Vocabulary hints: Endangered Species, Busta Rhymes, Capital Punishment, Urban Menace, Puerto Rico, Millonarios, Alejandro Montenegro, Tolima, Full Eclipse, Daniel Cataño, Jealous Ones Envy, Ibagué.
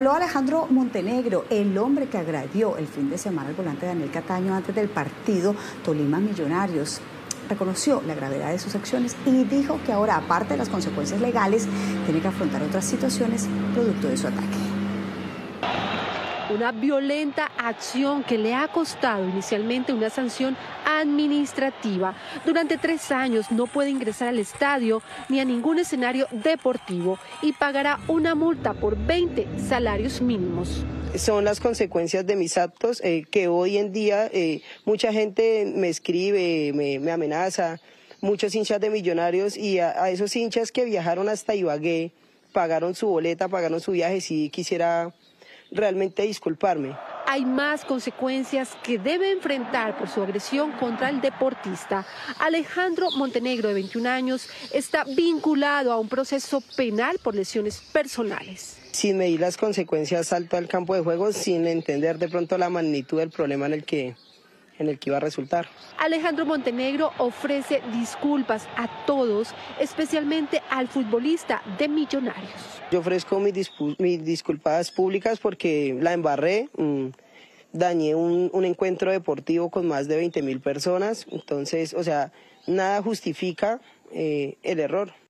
Habló Alejandro Montenegro, el hombre que agredió el fin de semana al volante Daniel Cataño antes del partido Tolima Millonarios. Reconoció la gravedad de sus acciones y dijo que ahora, aparte de las consecuencias legales, tiene que afrontar otras situaciones producto de su ataque. Una violenta acción que le ha costado inicialmente una sanción administrativa. Durante 3 años no puede ingresar al estadio ni a ningún escenario deportivo y pagará una multa por 20 salarios mínimos. Son las consecuencias de mis actos que hoy en día mucha gente me escribe, me amenaza, muchos hinchas de Millonarios y a esos hinchas que viajaron hasta Ibagué, pagaron su boleta, pagaron su viaje, si quisiera realmente disculparme. Hay más consecuencias que debe enfrentar por su agresión contra el deportista. Alejandro Montenegro, de 21 años, está vinculado a un proceso penal por lesiones personales. Sin medir las consecuencias, salto al campo de juego sin entender de pronto la magnitud del problema en el que iba a resultar. Alejandro Montenegro ofrece disculpas a todos, especialmente al futbolista de Millonarios. Yo ofrezco mis disculpas públicas porque la embarré, dañé un encuentro deportivo con más de 20.000 personas, entonces, nada justifica el error.